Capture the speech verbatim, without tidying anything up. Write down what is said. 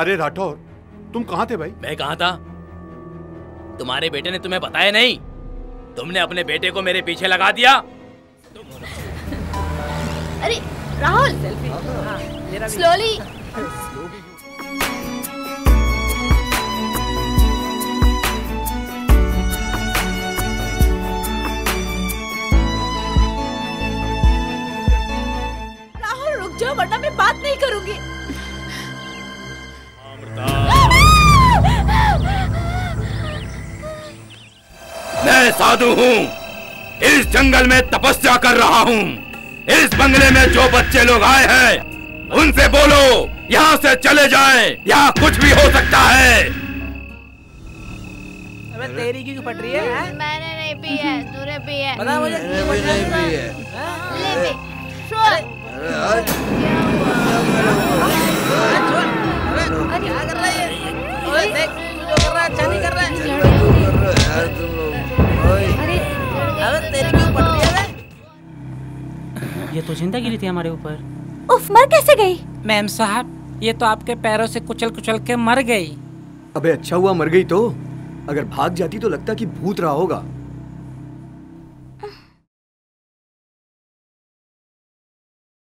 अरे राठौर, तुम कहाँ थे भाई? मैं कहाँ था? तुम्हारे बेटे ने तुम्हें बताया नहीं? तुमने अपने बेटे को मेरे पीछे लगा दिया। अरे राहुल, स्लोली। राहुल रुक जाओ, वरना मैं बात नहीं करूंगी। मैं साधु हूँ, इस जंगल में तपस्या कर रहा हूँ। इस बंगले में जो बच्चे लोग आए हैं उनसे बोलो यहाँ से चले जाएं, यहाँ कुछ भी हो सकता है। अबे तेरी क्यों फट रही है? मैंने नहीं पी है, तूने पी है। पता मुझे नहीं पी है। ले ले, छोड़। अरे क्या कर रहा है? ओए देख, जो कर रहा है अच्छा नहीं कर रहा है। अरे अरे तेरे क्यों पड़ रही है? ये तो जिंदागिरी थी हमारे ऊपर। उफ, मर कैसे गई? मैम साहब, ये तो आपके पैरों से कुचल कुचल के मर गई। अबे अच्छा हुआ मर गई तो, अगर भाग जाती तो लगता कि भूत रहा होगा।